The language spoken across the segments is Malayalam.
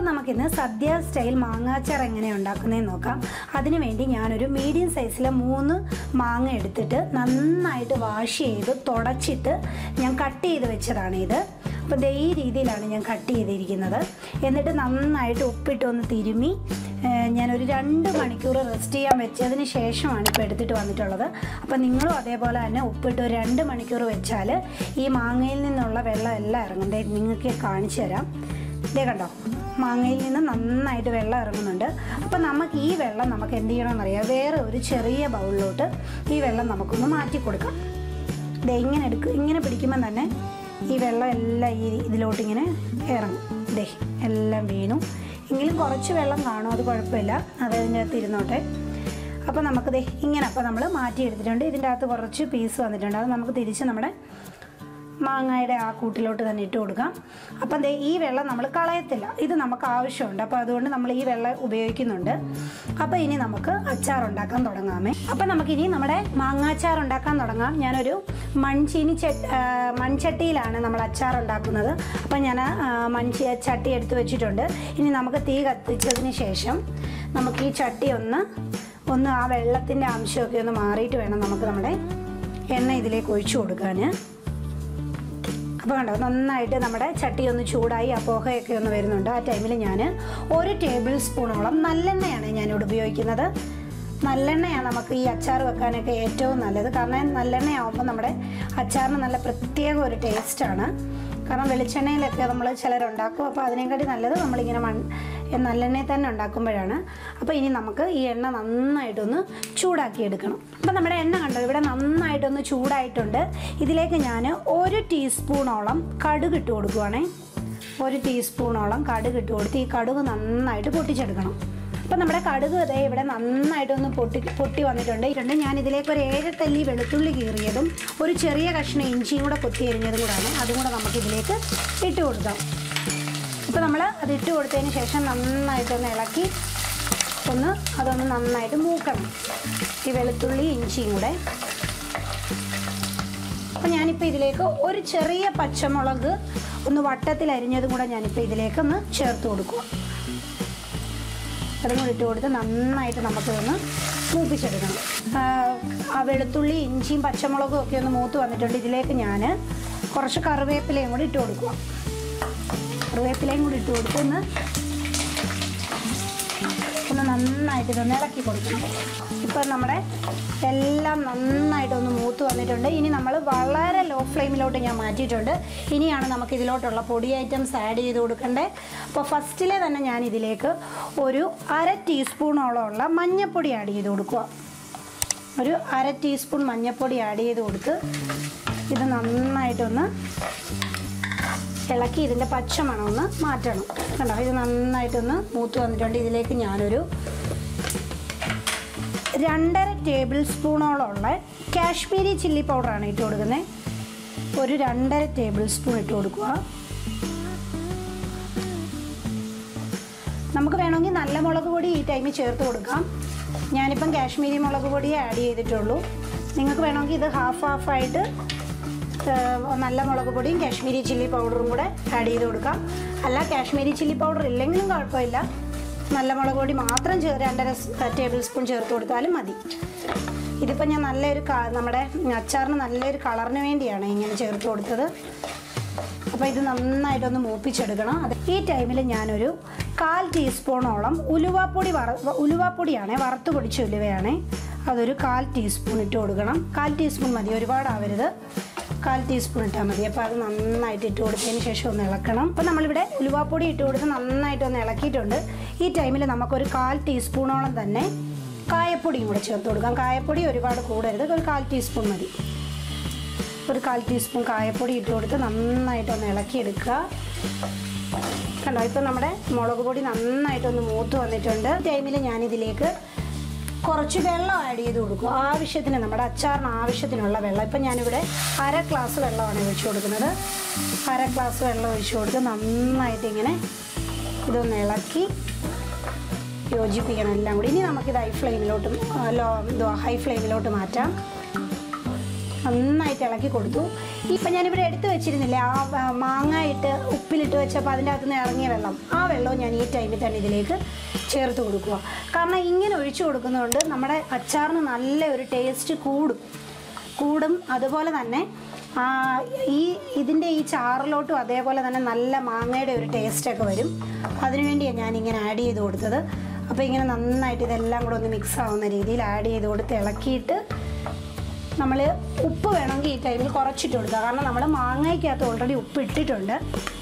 അപ്പോൾ നമുക്കിന്ന് സദ്യ സ്റ്റൈൽ മാങ്ങാച്ചാർ എങ്ങനെ ഉണ്ടാക്കുന്നതെന്ന് നോക്കാം. അതിനുവേണ്ടി ഞാനൊരു മീഡിയം സൈസിൽ 3 മാങ്ങ എടുത്തിട്ട് നന്നായിട്ട് വാഷ് ചെയ്ത് തുടച്ചിട്ട് ഞാൻ കട്ട് ചെയ്ത് വെച്ചതാണിത്. അപ്പോൾ ഈ രീതിയിലാണ് ഞാൻ കട്ട് ചെയ്തിരിക്കുന്നത്. എന്നിട്ട് നന്നായിട്ട് ഉപ്പിട്ടൊന്ന് തിരുമി ഞാനൊരു 2 മണിക്കൂർ റെസ്റ്റ് ചെയ്യാൻ വെച്ചതിന് ശേഷമാണ് ഇപ്പോൾ എടുത്തിട്ട് വന്നിട്ടുള്ളത്. അപ്പോൾ നിങ്ങളും അതേപോലെ തന്നെ ഉപ്പിട്ട് 2 മണിക്കൂർ വെച്ചാൽ ഈ മാങ്ങയിൽ നിന്നുള്ള വെള്ളം എല്ലാം ഇറങ്ങും. നിങ്ങൾക്ക് കാണിച്ചു തരാം. ഇതേ കണ്ടോ, മാങ്ങയിൽ നിന്ന് നന്നായിട്ട് വെള്ളം ഇറങ്ങുന്നുണ്ട്. അപ്പോൾ നമുക്ക് ഈ വെള്ളം നമുക്ക് എന്ത് ചെയ്യണമെന്നറിയാം, വേറെ ഒരു ചെറിയ ബൗളിലോട്ട് ഈ വെള്ളം നമുക്കൊന്ന് മാറ്റി കൊടുക്കാം. ഇത് ഇങ്ങനെ എടുക്കുക, ഇങ്ങനെ പിടിക്കുമ്പം തന്നെ ഈ വെള്ളം എല്ലാം ഈ ഇതിലോട്ട് ഇങ്ങനെ ഇറങ്ങും. ദേ എല്ലാം വീണു. എങ്കിലും കുറച്ച് വെള്ളം കാണും, അത് കുഴപ്പമില്ല, അത് അതിൻ്റെ അകത്ത് ഇരുന്നോട്ടെ. അപ്പോൾ നമുക്ക് ദേ ഇങ്ങനെ അപ്പോൾ നമ്മൾ മാറ്റിയെടുത്തിട്ടുണ്ട്. ഇതിൻ്റെ അകത്ത് കുറച്ച് പീസ് വന്നിട്ടുണ്ട്, അത് നമുക്ക് തിരിച്ച് നമ്മുടെ മാങ്ങയുടെ ആ കൂട്ടിലോട്ട് തന്നെ ഇട്ട് കൊടുക്കാം. അപ്പം ദേ ഈ വെള്ളം നമ്മൾ കളയത്തില്ല, ഇത് നമുക്ക് ആവശ്യമുണ്ട്. അപ്പോൾ അതുകൊണ്ട് നമ്മൾ ഈ വെള്ളം ഉപയോഗിക്കുന്നുണ്ട്. അപ്പോൾ ഇനി നമുക്ക് അച്ചാർ ഉണ്ടാക്കാൻ തുടങ്ങാമേ. അപ്പം നമുക്കിനി നമ്മുടെ മാങ്ങാച്ചാർ ഉണ്ടാക്കാൻ തുടങ്ങാം. ഞാനൊരു മൺചട്ടിയിലാണ് നമ്മൾ അച്ചാർ ഉണ്ടാക്കുന്നത്. അപ്പം ഞാൻ ചട്ടി എടുത്ത് വെച്ചിട്ടുണ്ട്. ഇനി നമുക്ക് തീ കത്തിച്ചതിന് ശേഷം നമുക്ക് ഈ ചട്ടി ഒന്ന് ആ വെള്ളത്തിൻ്റെ അംശമൊക്കെ ഒന്ന് മാറിയിട്ട് വേണം നമുക്ക് നമ്മുടെ എണ്ണ ഇതിലേക്ക് ഒഴിച്ചു കൊടുക്കാൻ. അപ്പോൾ കണ്ടോ, നന്നായിട്ട് നമ്മുടെ ചട്ടി ഒന്ന് ചൂടായി, ആ പുകയൊക്കെ ഒന്ന് വരുന്നുണ്ട്. ആ ടൈമിൽ ഞാൻ 1 ടേബിൾ സ്പൂണോളം നല്ലെണ്ണയാണ് ഞാനിവിടെ ഉപയോഗിക്കുന്നത്. നല്ലെണ്ണയാണ് നമുക്ക് ഈ അച്ചാർ വെക്കാനൊക്കെ ഏറ്റവും നല്ലത്. കാരണം നല്ലെണ്ണയാകുമ്പോൾ നമ്മുടെ അച്ചാറിന് നല്ല പ്രത്യേക ഒരു ടേസ്റ്റാണ്. കാരണം വെളിച്ചെണ്ണയിലൊക്കെ നമ്മൾ ചിലരുണ്ടാക്കും, അപ്പോൾ അതിനെക്കാട്ടി നല്ലത് നമ്മളിങ്ങനെ നല്ലെണ്ണയിൽ തന്നെ ഉണ്ടാക്കുമ്പോഴാണ്. അപ്പോൾ ഇനി നമുക്ക് ഈ എണ്ണ നന്നായിട്ടൊന്ന് ചൂടാക്കിയെടുക്കണം. അപ്പോൾ നമ്മുടെ എണ്ണ കണ്ടോ ഇവിടെ നന്നായിട്ടൊന്ന് ചൂടായിട്ടുണ്ട്. ഇതിലേക്ക് ഞാൻ 1 ടീസ്പൂണോളം കടുക് ഇട്ട് കൊടുക്കുവാണേ. 1 ടീസ്പൂണോളം കടുക് ഇട്ട് കൊടുത്ത് ഈ കടുക് നന്നായിട്ട് പൊട്ടിച്ചെടുക്കണം. അപ്പോൾ നമ്മുടെ കടുക് ഇവിടെ നന്നായിട്ടൊന്ന് പൊട്ടി വന്നിട്ടുണ്ട്. ഞാൻ ഇതിലേക്ക് ഒരു 7 തല്ലി വെളുത്തുള്ളി കീറിയതും ഒരു ചെറിയ കഷ്ണം ഇഞ്ചിയും കൂടെ കൊത്തി എരിഞ്ഞതും കൂടാണ്, അതും കൂടെ നമുക്ക് ഇതിലേക്ക് ഇട്ട് കൊടുക്കാം. ഇപ്പോൾ നമ്മൾ അത് ഇട്ട് കൊടുത്തതിന് ശേഷം നന്നായിട്ടൊന്ന് ഇളക്കി അതൊന്ന് നന്നായിട്ട് മൂക്കണം, ഈ വെളുത്തുള്ളി ഇഞ്ചിയും കൂടെ. അപ്പോൾ ഞാനിപ്പോൾ ഇതിലേക്ക് ഒരു ചെറിയ പച്ചമുളക് ഒന്ന് വട്ടത്തിൽ അരിഞ്ഞതും കൂടെ ഞാനിപ്പോൾ ഇതിലേക്കൊന്ന് ചേർത്ത് കൊടുക്കുക. അതും കൂടി ഇട്ട് കൊടുത്ത് നന്നായിട്ട് നമുക്കിതൊന്ന് മൂപ്പിച്ചെടുക്കണം. ആ വെളുത്തുള്ളി ഇഞ്ചിയും പച്ചമുളകും ഒക്കെ ഒന്ന് മൂത്ത് വന്നിട്ടുണ്ട്. ഇതിലേക്ക് ഞാൻ കുറച്ച് കറിവേപ്പിലയും കൂടി ഇട്ട് കൊടുക്കുക. കറിവേപ്പിലയും കൂടി ഇട്ട് കൊടുത്തൊന്ന് നന്നായിട്ട് ഇതൊന്ന് ഇളക്കി കൊടുക്കണം. ഇപ്പം നമ്മുടെ എല്ലാം നന്നായിട്ടൊന്ന് മൂത്ത് വന്നിട്ടുണ്ട്. ഇനി നമ്മൾ വളരെ ലോ ഫ്ലെയിമിലോട്ട് ഞാൻ മാറ്റിയിട്ടുണ്ട്. ഇനിയാണ് നമുക്ക് ഇതിലോട്ടുള്ള പൊടി ഐറ്റംസ് ആഡ് ചെയ്ത് കൊടുക്കേണ്ടത്. അപ്പോൾ ഫസ്റ്റിലെ തന്നെ ഞാൻ ഇതിലേക്ക് ഒരു 1/2 ടീസ്പൂണോളമുള്ള മഞ്ഞൾപ്പൊടി ആഡ് ചെയ്ത് കൊടുക്കുക. ഒരു 1/2 ടീസ്പൂൺ മഞ്ഞൾപ്പൊടി ആഡ് ചെയ്ത് കൊടുത്ത് ഇത് നന്നായിട്ടൊന്ന് ഇളക്കി ഇതിൻ്റെ പച്ചമണം ഒന്ന് മാറ്റണം. കണ്ടോ, ഇത് നന്നായിട്ടൊന്ന് മൂത്ത് വന്നിട്ടുണ്ട്. ഇതിലേക്ക് ഞാനൊരു 2.5 ടേബിൾ സ്പൂണോളം കാശ്മീരി ചില്ലി പൗഡറാണ് ഇട്ട് കൊടുക്കുന്നത്. ഒരു 2.5 ടേബിൾ സ്പൂൺ ഇട്ട് കൊടുക്കുക. നമുക്ക് വേണമെങ്കിൽ നല്ല മുളക് പൊടി ഈ ടൈമിൽ ചേർത്ത് കൊടുക്കാം. ഞാനിപ്പം കാശ്മീരി മുളക് പൊടിയെ ആഡ് ചെയ്തിട്ടുള്ളൂ. നിങ്ങൾക്ക് വേണമെങ്കിൽ ഇത് ഹാഫ് ഹാഫായിട്ട് നല്ല മുളക് പൊടിയും കാശ്മീരി ചില്ലി പൗഡറും കൂടെ ആഡ് ചെയ്ത് കൊടുക്കാം. അല്ല, കാശ്മീരി ചില്ലി പൗഡർ ഇല്ലെങ്കിലും കുഴപ്പമില്ല, നല്ല മുളക് പൊടി മാത്രം 2.5 ടേബിൾ സ്പൂൺ ചേർത്ത് കൊടുത്താലും മതി. ഇതിപ്പോൾ ഞാൻ നമ്മുടെ അച്ചാറിന് നല്ലൊരു കളറിന് വേണ്ടിയാണ് ഇങ്ങനെ ചേർത്ത് കൊടുത്തത്. അപ്പോൾ ഇത് നന്നായിട്ടൊന്ന് മൂപ്പിച്ചെടുക്കണം. അത് ഈ ടൈമിൽ ഞാനൊരു 1/4 ടീസ്പൂണോളം ഉലുവാപ്പൊടി ഉലുവാപ്പൊടിയാണേ, വറുത്ത് പൊടിച്ച ഉലുവയാണേ, അതൊരു 1/4 ടീസ്പൂൺ ഇട്ട് കൊടുക്കണം. 1/4 ടീസ്പൂൺ മതി, ഒരുപാടാവരുത്, 1/4 ടീസ്പൂൺ ഇട്ടാൽ മതി. അപ്പോൾ അത് നന്നായിട്ട് ഇട്ട് കൊടുത്തതിന് ശേഷം ഒന്ന് ഇളക്കണം. അപ്പോൾ നമ്മളിവിടെ ഉലുവാപ്പൊടി ഇട്ട് കൊടുത്ത് നന്നായിട്ടൊന്ന് ഇളക്കിയിട്ടുണ്ട്. ഈ ടൈമിൽ നമുക്കൊരു 1/4 ടീസ്പൂണോളം തന്നെ കായപ്പൊടിയും കൂടെ ചേർത്ത് കൊടുക്കാം. കായപ്പൊടി ഒരുപാട് കൂടരുത്, ഒരു 1/4 ടീസ്പൂൺ മതി. ഒരു 1/4 ടീസ്പൂൺ കായപ്പൊടി ഇട്ട് കൊടുത്ത് നന്നായിട്ടൊന്ന് ഇളക്കിയെടുക്കുക. കണ്ടോ, ഇപ്പോൾ നമ്മുടെ മുളക് പൊടി നന്നായിട്ടൊന്ന് മൂത്ത് വന്നിട്ടുണ്ട്. ഈ ടൈമിൽ ഞാനിതിലേക്ക് കുറച്ച് വെള്ളം ആഡ് ചെയ്ത് കൊടുക്കും. ആവശ്യത്തിന്, നമ്മുടെ അച്ചാറിന് ആവശ്യത്തിനുള്ള വെള്ളം. ഇപ്പം ഞാനിവിടെ 1/2 ഗ്ലാസ് വെള്ളമാണ് ഒഴിച്ചു കൊടുക്കുന്നത്. 1/2 ഗ്ലാസ് വെള്ളം ഒഴിച്ചു കൊടുത്ത് നന്നായിട്ട് ഇങ്ങനെ ഇതൊന്ന് ഇളക്കി യോജിപ്പിക്കണം എല്ലാം കൂടി. ഇനി നമുക്കിത് ഹൈ ഫ്ലെയിമിലോട്ട് മാറ്റാം. നന്നായിട്ട് ഇളക്കി കൊടുത്തു. ഇപ്പം ഞാനിവിടെ എടുത്തു വെച്ചിരുന്നില്ലേ ആ മാങ്ങ ഇട്ട് ഉപ്പിലിട്ട് വെച്ചപ്പോൾ അതിൻ്റെ അകത്ത് നിന്ന് ഇറങ്ങിയ വെള്ളം, ആ വെള്ളവും ഞാൻ ഈ ടൈമിൽ തന്നെ ഇതിലേക്ക് ചേർത്ത് കൊടുക്കുക. കാരണം ഇങ്ങനെ ഒഴിച്ചു കൊടുക്കുന്നതുകൊണ്ട് നമ്മുടെ അച്ചാറിന് നല്ല ഒരു ടേസ്റ്റ് കൂടും. അതുപോലെ തന്നെ ഈ ഇതിൻ്റെ ഈ ചാറിലോട്ടും അതേപോലെ തന്നെ നല്ല മാങ്ങയുടെ ഒരു ടേസ്റ്റൊക്കെ വരും. അതിനുവേണ്ടിയാണ് ഞാനിങ്ങനെ ആഡ് ചെയ്ത് കൊടുത്തത്. അപ്പോൾ ഇങ്ങനെ നന്നായിട്ട് ഇതെല്ലാം കൂടെ ഒന്ന് മിക്സ് ആവുന്ന രീതിയിൽ ആഡ് ചെയ്ത് കൊടുത്ത് ഇളക്കിയിട്ട് നമ്മൾ ഉപ്പ് വേണമെങ്കിൽ ഈ ടൈമിൽ കുറച്ചിട്ട് കൊടുക്കുക. കാരണം നമ്മൾ മാങ്ങയ്ക്കകത്ത് ഓൾറെഡി ഉപ്പ് ഇട്ടിട്ടുണ്ട്,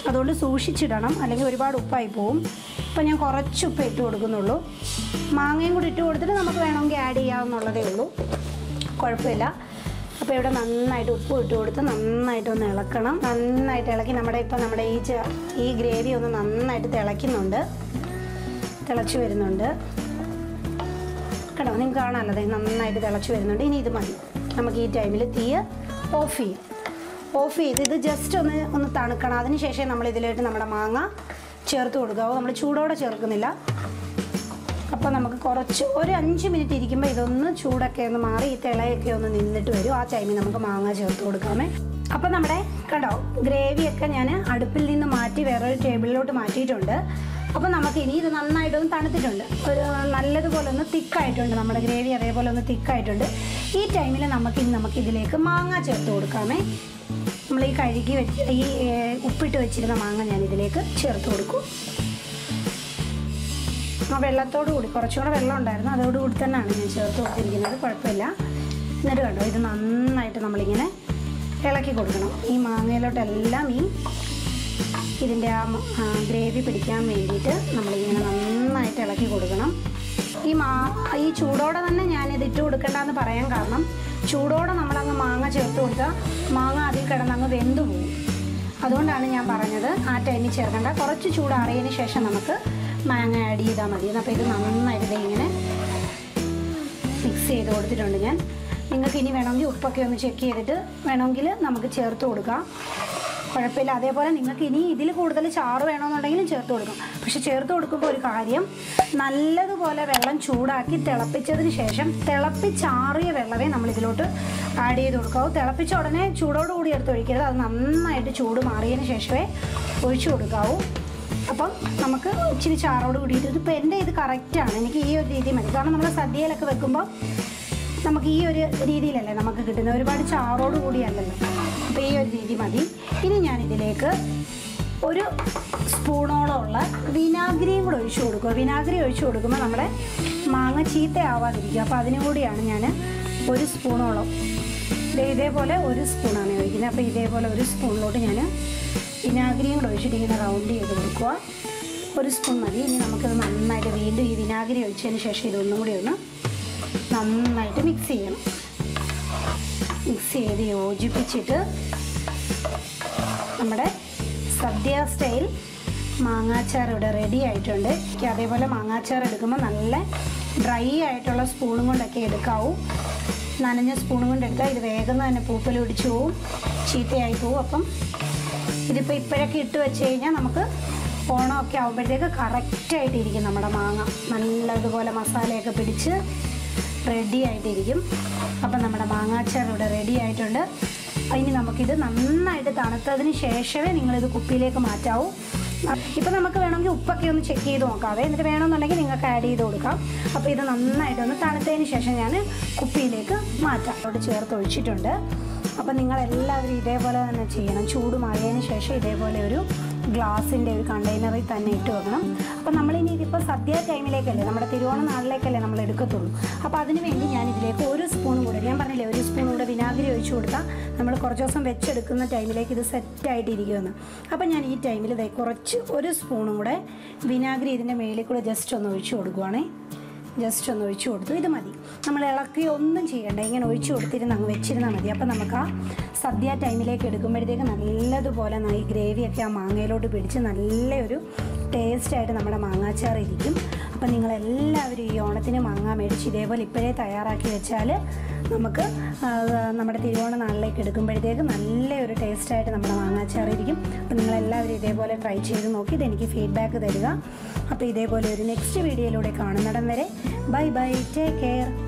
അതുകൊണ്ട് സൂക്ഷിച്ചിടണം, അല്ലെങ്കിൽ ഒരുപാട് ഉപ്പായി പോവും. അപ്പോൾ ഞാൻ കുറച്ച് ഉപ്പ് ഇട്ട് കൊടുക്കുന്നുള്ളൂ. മാങ്ങയും കൂടി ഇട്ട് കൊടുത്തിട്ട് നമുക്ക് വേണമെങ്കിൽ ആഡ് ചെയ്യാവുന്നുള്ളതേ ഉള്ളൂ, കുഴപ്പമില്ല. അപ്പോൾ ഇവിടെ നന്നായിട്ട് ഉപ്പ് ഇട്ട് കൊടുത്ത് നന്നായിട്ടൊന്ന് ഇളക്കണം. നന്നായിട്ട് ഇളക്കി നമ്മുടെ ഈ ഗ്രേവി ഒന്ന് നന്നായിട്ട് തിളച്ച് വരുന്നുണ്ട് കേട്ടോ. നിങ്ങൾക്ക് കാണാമല്ലോ, അതെ നന്നായിട്ട് തിളച്ച് വരുന്നുണ്ട്. ഇനി ഇത് മതി, നമുക്ക് ഈ ടൈമിൽ തീയ ഓഫ് ചെയ്ത് ഇത് ജസ്റ്റ് ഒന്ന് തണുക്കണം. അതിനുശേഷം നമ്മൾ ഇതിലേക്ക് നമ്മുടെ മാങ്ങ ചേർത്ത് കൊടുക്കുക. നമ്മൾ ചൂടോടെ ചേർക്കുന്നില്ല. അപ്പോൾ നമുക്ക് കുറച്ച് ഒരു 5 മിനിറ്റ് ഇരിക്കുമ്പോൾ ഇതൊന്ന് ചൂടൊക്കെ ഒന്ന് മാറി ഈ തിളയൊക്കെ ഒന്ന് നിന്നിട്ട് വരും. ആ ടൈമിൽ നമുക്ക് മാങ്ങ ചേർത്ത് കൊടുക്കാമേ. അപ്പോൾ നമ്മുടെ കേട്ടോ ഗ്രേവിയൊക്കെ ഞാൻ അടുപ്പിൽ നിന്ന് മാറ്റി വേറൊരു ടേബിളിലോട്ട് മാറ്റിയിട്ടുണ്ട്. അപ്പോൾ നമുക്കിനി ഇത് നന്നായിട്ടൊന്ന് തണുത്തിട്ടുണ്ട്, ഒരു നല്ലതുപോലെ ഒന്ന് തിക്കായിട്ടുണ്ട് നമ്മുടെ ഗ്രേവി, അതേപോലെ ഒന്ന് തിക്കായിട്ടുണ്ട്. ഈ ടൈമിൽ നമുക്ക് ഇതിലേക്ക് മാങ്ങ ചേർത്ത് കൊടുക്കാമേ. നമ്മൾ ഈ കഴുകി വെച്ച് ഈ ഉപ്പിട്ട് വെച്ചിരുന്ന മാങ്ങ ഞാൻ ഇതിലേക്ക് ചേർത്ത് കൊടുക്കും. ആ വെള്ളത്തോടു കൂടി, കുറച്ചുകൂടെ വെള്ളം ഉണ്ടായിരുന്നു, അതോടുകൂടി തന്നെയാണ് ഞാൻ ചേർത്ത് കൊടുത്തിരിക്കുന്നത്, കുഴപ്പമില്ല. എന്നിട്ട് കണ്ടോ ഇത് നന്നായിട്ട് നമ്മളിങ്ങനെ ഇളക്കി കൊടുക്കണം. ഈ മാങ്ങയിലോട്ടെല്ലാം ഇതിൻ്റെ ആ ഗ്രേവി പിടിക്കാൻ വേണ്ടിയിട്ട് നമ്മളിങ്ങനെ നന്നായിട്ട് ഇളക്കി കൊടുക്കണം. ഈ ചൂടോടെ തന്നെ ഞാനിത് ഇട്ട് കൊടുക്കേണ്ടതെന്ന് പറയാൻ കാരണം, ചൂടോടെ നമ്മളങ്ങ് മാങ്ങ ചേർത്ത് കൊടുത്താൽ മാങ്ങ അതിൽ കിടന്നങ്ങ് വെന്തു പോകും. അതുകൊണ്ടാണ് ഞാൻ പറഞ്ഞത് ആ ടൈമിൽ ചേർക്കേണ്ട. കുറച്ച് ചൂടാറിയതിന് ശേഷം നമുക്ക് മാങ്ങ ആഡ് ചെയ്താൽ മതി. അപ്പോൾ ഇത് നന്നായിട്ട് ഇങ്ങനെ മിക്സ് ചെയ്ത് കൊടുത്തിട്ടുണ്ട് ഞാൻ. നിങ്ങൾക്ക് ഇനി വേണമെങ്കിൽ ഉപ്പൊക്കെ ഒന്ന് ചെക്ക് ചെയ്തിട്ട് വേണമെങ്കിൽ നമുക്ക് ചേർത്ത് കൊടുക്കാം, കുഴപ്പമില്ല. അതേപോലെ നിങ്ങൾക്ക് ഇനി ഇതിൽ കൂടുതൽ ചാറ് വേണമെന്നുണ്ടെങ്കിലും ചേർത്ത് കൊടുക്കാം. പക്ഷെ ചേർത്ത് കൊടുക്കുമ്പോൾ ഒരു കാര്യം, നല്ലതുപോലെ വെള്ളം ചൂടാക്കി തിളപ്പിച്ചതിന് ശേഷം തിളപ്പിച്ചാറിയ വെള്ളമേ നമ്മൾ ഇതിലോട്ട് ആഡ് ചെയ്ത് കൊടുക്കാവൂ. തിളപ്പിച്ച ഉടനെ ചൂടോടുകൂടി എടുത്ത് ഒഴിക്കരുത്, അത് നന്നായിട്ട് ചൂട് മാറിയതിന് ശേഷമേ ഒഴിച്ചു കൊടുക്കാവൂ. അപ്പം നമുക്ക് ഇച്ചിരി ചാറോട് കൂടിയിട്ട്, ഇപ്പോൾ എൻ്റെ ഇത് കറക്റ്റാണ്, എനിക്ക് ഈ ഒരു രീതി മതി. കാരണം നമ്മൾ സദ്യയിലൊക്കെ വെക്കുമ്പോൾ നമുക്ക് ഈ ഒരു രീതിയിലല്ലേ നമുക്ക് കിട്ടുന്നത്, ഒരുപാട് ചാറോട് കൂടിയല്ലല്ലോ. അപ്പോൾ ഈ ഒരു രീതി മതി. ഇനി ഞാനിതിലേക്ക് ഒരു സ്പൂണോളം ഉള്ള വിനാഗിരിയും കൂടെ ഒഴിച്ചു കൊടുക്കുക. വിനാഗിരി ഒഴിച്ചു കൊടുക്കുമ്പോൾ നമ്മുടെ മാങ്ങ ചീത്തയാവാതിരിക്കുക. അപ്പോൾ അതിനു കൂടിയാണ് ഞാൻ ഒരു സ്പൂണോളം ഇതേപോലെ ഒരു സ്പൂണാണ് ഒഴിക്കുന്നത്. അപ്പോൾ ഇതേപോലെ ഒരു സ്പൂണിലോട്ട് ഞാൻ വിനാഗിരിയും കൂടെ ഒഴിച്ചിട്ട് ഇങ്ങനെ റൗണ്ട് ചെയ്ത് കൊടുക്കുക. ഒരു സ്പൂൺ മതി. ഇനി നമുക്കത് നന്നായിട്ട് വീണ്ടും ഈ വിനാഗിരി ഒഴിച്ചതിന് ശേഷം ഇതൊന്നും കൂടി ഒന്ന് നന്നായിട്ട് മിക്സ് ചെയ്യണം. മിക്സ് ചെയ്ത് യോജിപ്പിച്ചിട്ട് നമ്മുടെ സദ്യ സ്റ്റൈൽ മാങ്ങാച്ചാർ ഇവിടെ റെഡി ആയിട്ടുണ്ട്. അതേപോലെ മാങ്ങാച്ചാർ എടുക്കുമ്പോൾ നല്ല ഡ്രൈ ആയിട്ടുള്ള സ്പൂണും കൊണ്ടൊക്കെ എടുക്കാവൂ. നനഞ്ഞ സ്പൂണും കൊണ്ട് എടുക്കുക, ഇത് വേഗം തന്നെ പൂപ്പൽ പിടിച്ചു പോവും, ചീത്തയായി പോവും. അപ്പം ഇതിപ്പോൾ ഇപ്പോഴൊക്കെ ഇട്ട് വെച്ച് കഴിഞ്ഞാൽ നമുക്ക് ഓണമൊക്കെ ആകുമ്പോഴത്തേക്ക് കറക്റ്റായിട്ടിരിക്കും നമ്മുടെ മാങ്ങ, നല്ലതുപോലെ മസാലയൊക്കെ പിടിച്ച് റെഡി ആയിട്ടിരിക്കും. അപ്പം നമ്മുടെ മാങ്ങാച്ചാർ ഇവിടെ റെഡി ആയിട്ടുണ്ട്. ഇനി നമുക്കിത് നന്നായിട്ട് തണുത്തതിന് ശേഷമേ നിങ്ങളിത് കുപ്പിയിലേക്ക് മാറ്റാവൂ. ഇപ്പം നമുക്ക് വേണമെങ്കിൽ ഉപ്പൊക്കെ ഒന്ന് ചെക്ക് ചെയ്ത് നോക്കാവേ, എന്നിട്ട് വേണമെന്നുണ്ടെങ്കിൽ നിങ്ങൾക്ക് ആഡ് ചെയ്ത് കൊടുക്കാം. അപ്പോൾ ഇത് നന്നായിട്ടൊന്ന് തണുത്തതിന് ശേഷം ഞാൻ കുപ്പിയിലേക്ക് മാറ്റാം. അവിടെ ചേർത്ത് ഒഴിച്ചിട്ടുണ്ട്. അപ്പം നിങ്ങളെല്ലാവരും ഇതേപോലെ തന്നെ ചെയ്യണം. ചൂട് മാറിയതിന് ശേഷം ഇതേപോലെ ഒരു ഗ്ലാസിൻ്റെ ഒരു കണ്ടെയ്നറിൽ തന്നെ ഇട്ട് വെക്കണം. അപ്പം നമ്മളിനി ഇതിപ്പോൾ സദ്യ ടൈമിലേക്കല്ലേ, നമ്മുടെ തിരുവോണ നാളിലേക്കല്ലേ നമ്മൾ എടുക്കത്തുള്ളൂ. അപ്പോൾ അതിനുവേണ്ടി ഞാനിതിലേക്ക് ഒരു സ്പൂൺ കൂടെ, ഞാൻ പറഞ്ഞില്ലേ ഒരു സ്പൂൺ കൂടെ വിനാഗിരി ഒഴിച്ചു കൊടുത്താൽ നമ്മൾ കുറച്ച് ദിവസം വെച്ചെടുക്കുന്ന ടൈമിലേക്ക് ഇത് സെറ്റായിട്ടിരിക്കുമെന്ന്. അപ്പം ഞാൻ ഈ ടൈമിൽ ഇതായി കുറച്ച് ഒരു സ്പൂണും കൂടെ വിനാഗിരി ഇതിൻ്റെ മേളിൽ കൂടെ ജസ്റ്റ് ഒന്ന് ഒഴിച്ചു കൊടുക്കുവാണേ. ജസ്റ്റ് ഒന്ന് ഒഴിച്ചു കൊടുത്തു, ഇത് മതി. നമ്മൾ ഇളക്കുകയോ ഒന്നും ചെയ്യണ്ട, ഇങ്ങനെ ഒഴിച്ചു കൊടുത്തിരുന്ന് അങ്ങ് വെച്ചിരുന്നാൽ മതി. അപ്പോൾ നമുക്ക് ആ സദ്യ ടൈമിലേക്ക് എടുക്കുമ്പോഴത്തേക്ക് നല്ലതുപോലെ ഈ ഗ്രേവിയൊക്കെ ആ മാങ്ങയിലോട്ട് പിടിച്ച് നല്ലൊരു ടേസ്റ്റായിട്ട് നമ്മുടെ മാങ്ങാച്ചാർ ഇരിക്കും. അപ്പം നിങ്ങളെല്ലാവരും ഈ ഓണത്തിന് മാങ്ങ മേടിച്ച് ഇതേപോലെ ഇപ്പോഴേ തയ്യാറാക്കി വെച്ചാൽ നമുക്ക് നമ്മുടെ തിരുവോണ നാളിലേക്ക് എടുക്കുമ്പോഴത്തേക്ക് നല്ലൊരു ടേസ്റ്റായിട്ട് നമ്മുടെ മാങ്ങാച്ചാർ ഇരിക്കും. അപ്പം നിങ്ങളെല്ലാവരും ഇതേപോലെ ട്രൈ ചെയ്ത് നോക്കി ഇതെനിക്ക് ഫീഡ്ബാക്ക് തരിക. അപ്പോൾ ഇതേപോലെ ഒരു നെക്സ്റ്റ് വീഡിയോയിലൂടെ കാണുന്നിടം വരെ ബൈ ബൈ, ടേക്ക് കെയർ.